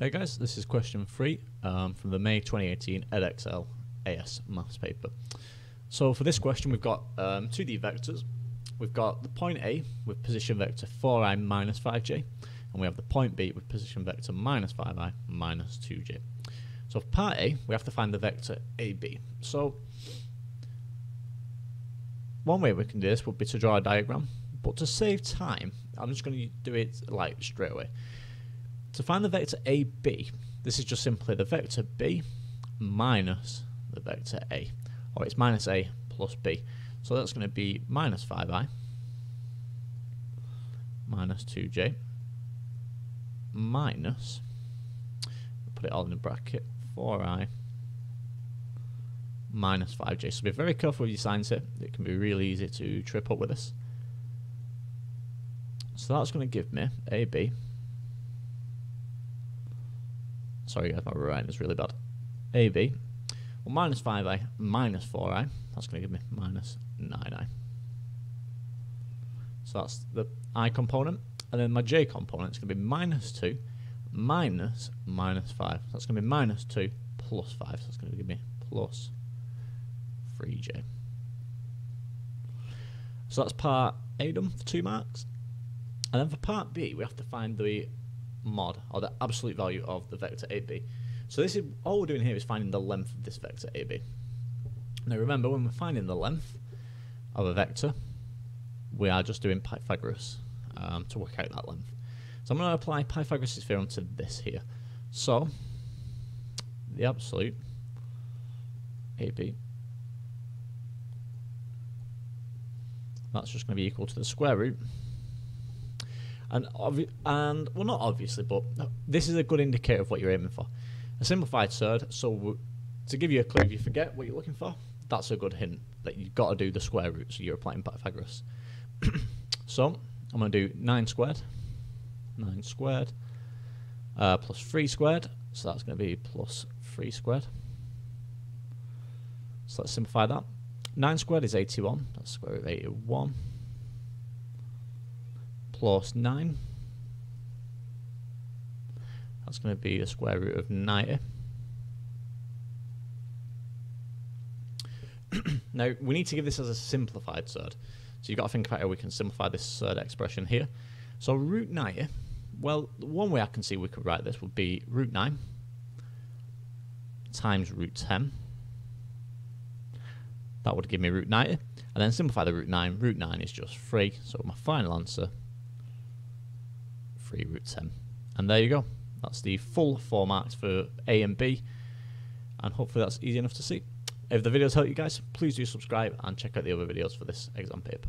Hey guys, this is question 3 from the May 2018 Edexcel AS maths paper. So for this question we've got 2D vectors. We've got the point A with position vector 4i minus 5j, and we have the point B with position vector minus 5i minus 2j. So for part A we have to find the vector AB. So one way we can do this would be to draw a diagram, but to save time I'm just going to do it like straight away. To find the vector AB, this is just simply the vector B minus the vector A, or it's minus A plus B. So that's going to be minus 5i, minus 2j, minus, put it all in a bracket, 4i, minus 5j. So be very careful with your signs here, it can be really easy to trip up with this. So that's going to give me AB. Sorry guys, my writing is really bad. AB, well, minus 5i, minus 4i, that's going to give me minus 9i. So that's the I component. And then my j component is going to be minus 2, minus minus 5. So that's going to be minus 2 plus 5. So that's going to give me plus 3j. So that's part A done for 2 marks. And then for part B, we have to find the mod, or the absolute value of the vector AB. So this is all we're doing here is finding the length of this vector AB. Now remember, when we're finding the length of a vector, we are just doing Pythagoras to work out that length. So I'm going to apply Pythagoras' theorem to this here. So the absolute AB, that's just going to be equal to the square root. And well, not obviously, but this is a good indicator of what you're aiming for. A simplified third, so to give you a clue, if you forget what you're looking for, that's a good hint that you've got to do the square root, so you're applying Pythagoras. So I'm going to do 9 squared, plus 3 squared, so that's going to be plus 3 squared. So let's simplify that. 9 squared is 81, that's square root of 81. Plus 9, that's going to be the square root of 90. Now we need to give this as a simplified third, so you've got to think about how we can simplify this third expression here. So root 90, well, one way I can see we could write this would be root 9 times root 10. That would give me root 90, and then simplify the root 9. Root 9 is just 3, so my final answer 3 root 10. And there you go, that's the full 4 marks for A and B, and hopefully that's easy enough to see. If the video's helped you guys, please do subscribe and check out the other videos for this exam paper.